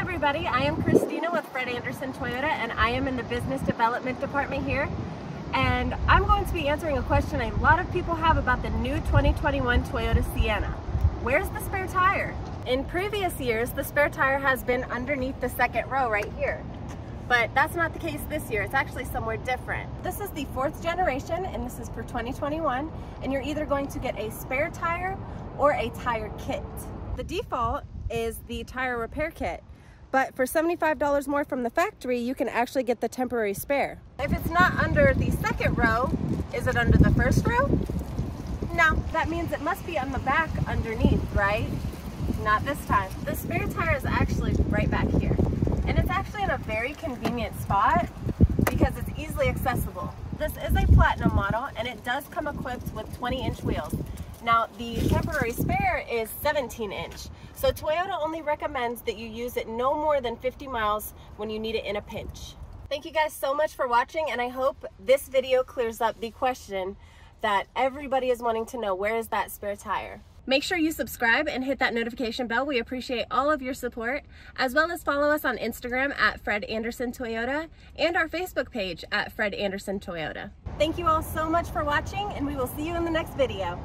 everybody, I am Christina with Fred Anderson Toyota, and I am in the business development department here, and I'm going to be answering a question a lot of people have about the new 2021 Toyota Sienna. Where's the spare tire? In previous years, the spare tire has been underneath the second row right here, but that's not the case this year. It's actually somewhere different. This is the fourth generation, and this is for 2021, and you're either going to get a spare tire or a tire kit. The default is the tire repair kit, but for $75 more from the factory, you can actually get the temporary spare. If it's not under the second row, is it under the first row? No, that means it must be on the back underneath, right? Not this time. The spare tire is actually right back here, and it's actually in a very convenient spot because it's easily accessible. This is a platinum model, and it does come equipped with 20-inch wheels. Now, the temporary spare is 17-inch, so Toyota only recommends that you use it no more than 50 miles when you need it in a pinch. Thank you guys so much for watching, and I hope this video clears up the question that everybody is wanting to know: where is that spare tire? Make sure you subscribe and hit that notification bell. We appreciate all of your support, as well as follow us on Instagram at Fred Anderson Toyota and our Facebook page at Fred Anderson Toyota. Thank you all so much for watching, and we will see you in the next video.